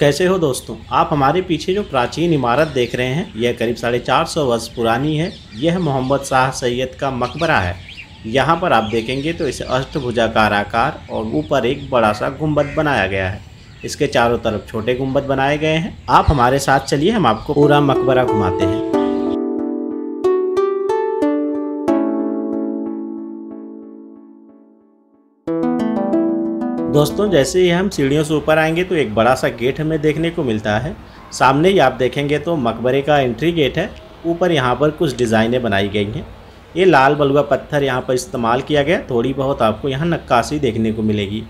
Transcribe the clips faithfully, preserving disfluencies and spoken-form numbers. कैसे हो दोस्तों, आप हमारे पीछे जो प्राचीन इमारत देख रहे हैं यह करीब साढ़े चार सौ वर्ष पुरानी है। यह मोहम्मद शाह सैयद का मकबरा है। यहाँ पर आप देखेंगे तो इसे अष्टभुजाकार आकार और ऊपर एक बड़ा सा गुंबद बनाया गया है। इसके चारों तरफ छोटे गुंबद बनाए गए हैं। आप हमारे साथ चलिए, हम आपको पूरा मकबरा घुमाते हैं। दोस्तों जैसे ही हम सीढ़ियों से ऊपर आएंगे तो एक बड़ा सा गेट हमें देखने को मिलता है। सामने ही आप देखेंगे तो मकबरे का एंट्री गेट है। ऊपर यहाँ पर कुछ डिज़ाइनें बनाई गई हैं। ये लाल बलुआ पत्थर यहाँ पर इस्तेमाल किया गया। थोड़ी बहुत आपको यहाँ नक्काशी देखने को मिलेगी।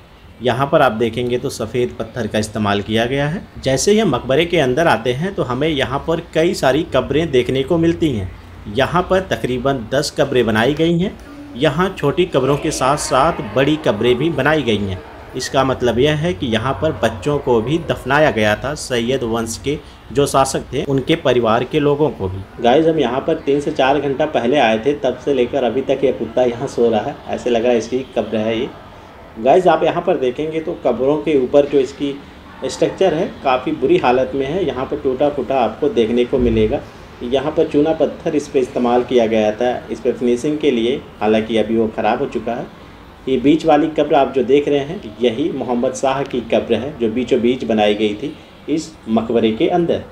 यहाँ पर आप देखेंगे तो सफ़ेद पत्थर का इस्तेमाल किया गया है। जैसे ही हम मकबरे के अंदर आते हैं तो हमें यहाँ पर कई सारी कब्रें देखने को मिलती हैं। यहाँ पर तकरीबन दस कब्रें बनाई गई हैं। यहाँ छोटी कब्रों के साथ साथ बड़ी कब्रें भी बनाई गई हैं। इसका मतलब यह है कि यहाँ पर बच्चों को भी दफनाया गया था। सैयद वंश के जो शासक थे उनके परिवार के लोगों को भी। गाइस हम यहाँ पर तीन से चार घंटा पहले आए थे, तब से लेकर अभी तक ये कुत्ता यहाँ सो रहा है। ऐसे लग रहा है इसकी कब्र है ये। गाइस आप यहाँ पर देखेंगे तो कब्रों के ऊपर जो इसकी स्ट्रक्चर है काफ़ी बुरी हालत में है। यहाँ पर टूटा फूटा आपको देखने को मिलेगा। यहाँ पर चूना पत्थर इस पर इस्तेमाल किया गया था, इस पर फिनिशिंग के लिए, हालाँकि अभी वो ख़राब हो चुका है। ये बीच वाली कब्र आप जो देख रहे हैं यही मोहम्मद शाह की कब्र है जो बीचों बीच बनाई गई थी इस मकबरे के अंदर।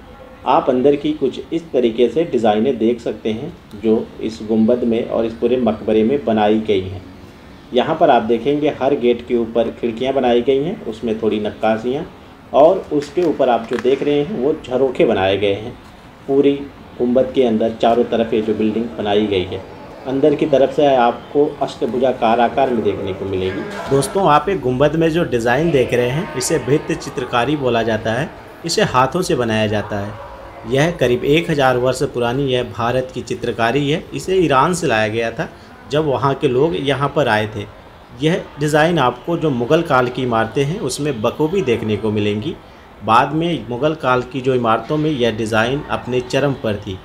आप अंदर की कुछ इस तरीके से डिज़ाइनें देख सकते हैं जो इस गुंबद में और इस पूरे मकबरे में बनाई गई हैं। यहाँ पर आप देखेंगे हर गेट के ऊपर खिड़कियाँ बनाई गई हैं, उसमें थोड़ी नक्काशियाँ, और उसके ऊपर आप जो देख रहे हैं वो झरोखे बनाए गए हैं। पूरी गुंबद के अंदर चारों तरफ ये जो बिल्डिंग बनाई गई है अंदर की तरफ से आपको अष्टभुजाकार आकार में देखने को मिलेगी। दोस्तों आप एक गुंबद में जो डिज़ाइन देख रहे हैं इसे भित्ति चित्रकारी बोला जाता है। इसे हाथों से बनाया जाता है। यह करीब एक हज़ार वर्ष पुरानी यह भारत की चित्रकारी है। इसे ईरान से लाया गया था जब वहाँ के लोग यहाँ पर आए थे। यह डिज़ाइन आपको जो मुग़ल काल की इमारतें हैं उसमें बखूबी देखने को मिलेंगी। बाद में मुग़ल काल की जो इमारतों में यह डिज़ाइन अपने चरम पर थी,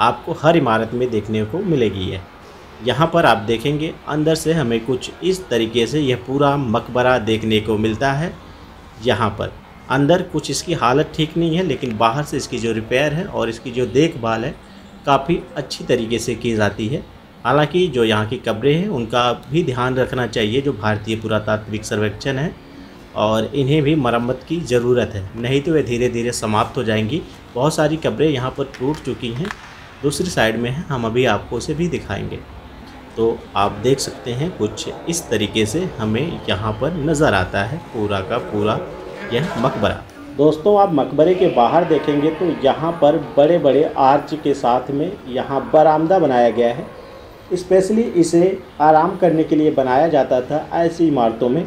आपको हर इमारत में देखने को मिलेगी है। यहाँ पर आप देखेंगे अंदर से हमें कुछ इस तरीके से यह पूरा मकबरा देखने को मिलता है। यहाँ पर अंदर कुछ इसकी हालत ठीक नहीं है, लेकिन बाहर से इसकी जो रिपेयर है और इसकी जो देखभाल है काफ़ी अच्छी तरीके से की जाती है। हालांकि जो यहाँ की कब्रें हैं उनका भी ध्यान रखना चाहिए, जो भारतीय पुरातात्विक सर्वेक्षण है, और इन्हें भी मरम्मत की ज़रूरत है, नहीं तो वे धीरे धीरे समाप्त हो जाएंगी। बहुत सारी कब्रें यहाँ पर टूट चुकी हैं, दूसरी साइड में है, हम अभी आपको उसे भी दिखाएँगे। तो आप देख सकते हैं कुछ इस तरीके से हमें यहाँ पर नज़र आता है पूरा का पूरा यह मकबरा। दोस्तों आप मकबरे के बाहर देखेंगे तो यहाँ पर बड़े बड़े आर्च के साथ में यहाँ बरामदा बनाया गया है। स्पेशली इसे आराम करने के लिए बनाया जाता था ऐसी इमारतों में।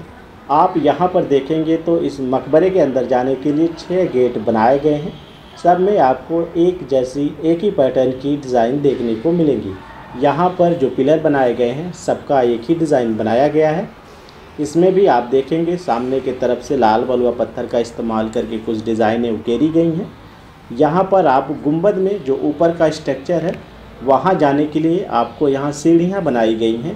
आप यहाँ पर देखेंगे तो इस मकबरे के अंदर जाने के लिए छः गेट बनाए गए हैं। सब में आपको एक जैसी एक ही पैटर्न की डिज़ाइन देखने को मिलेंगी। यहाँ पर जो पिलर बनाए गए हैं सबका एक ही डिज़ाइन बनाया गया है। इसमें भी आप देखेंगे सामने के तरफ से लाल बलुआ पत्थर का इस्तेमाल करके कुछ डिज़ाइनें उकेरी गई हैं। यहाँ पर आप गुंबद में जो ऊपर का स्ट्रक्चर है वहाँ जाने के लिए आपको यहाँ सीढ़ियाँ बनाई गई हैं,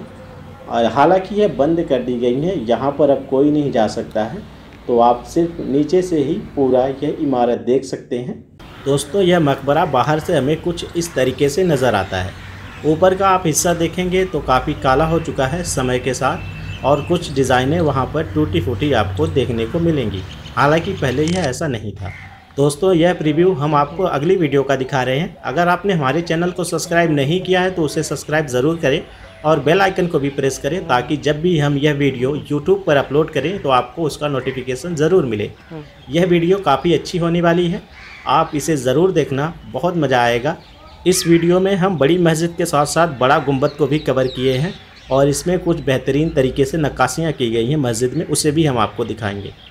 और हालांकि यह बंद कर दी गई हैं, यहाँ पर अब कोई नहीं जा सकता है। तो आप सिर्फ नीचे से ही पूरा यह इमारत देख सकते हैं। दोस्तों यह मकबरा बाहर से हमें कुछ इस तरीके से नज़र आता है। ऊपर का आप हिस्सा देखेंगे तो काफ़ी काला हो चुका है समय के साथ, और कुछ डिज़ाइनें वहाँ पर टूटी फूटी आपको देखने को मिलेंगी। हालांकि पहले यह ऐसा नहीं था। दोस्तों यह प्रीव्यू हम आपको अगली वीडियो का दिखा रहे हैं। अगर आपने हमारे चैनल को सब्सक्राइब नहीं किया है तो उसे सब्सक्राइब ज़रूर करें और बेल आइकन को भी प्रेस करें, ताकि जब भी हम यह वीडियो यूट्यूब पर अपलोड करें तो आपको उसका नोटिफिकेशन ज़रूर मिले। यह वीडियो काफ़ी अच्छी होने वाली है, आप इसे ज़रूर देखना, बहुत मज़ा आएगा। इस वीडियो में हम बड़ी मस्जिद के साथ साथ बड़ा गुंबद को भी कवर किए हैं, और इसमें कुछ बेहतरीन तरीके से नक्काशियाँ की गई हैं मस्जिद में, उसे भी हम आपको दिखाएंगे।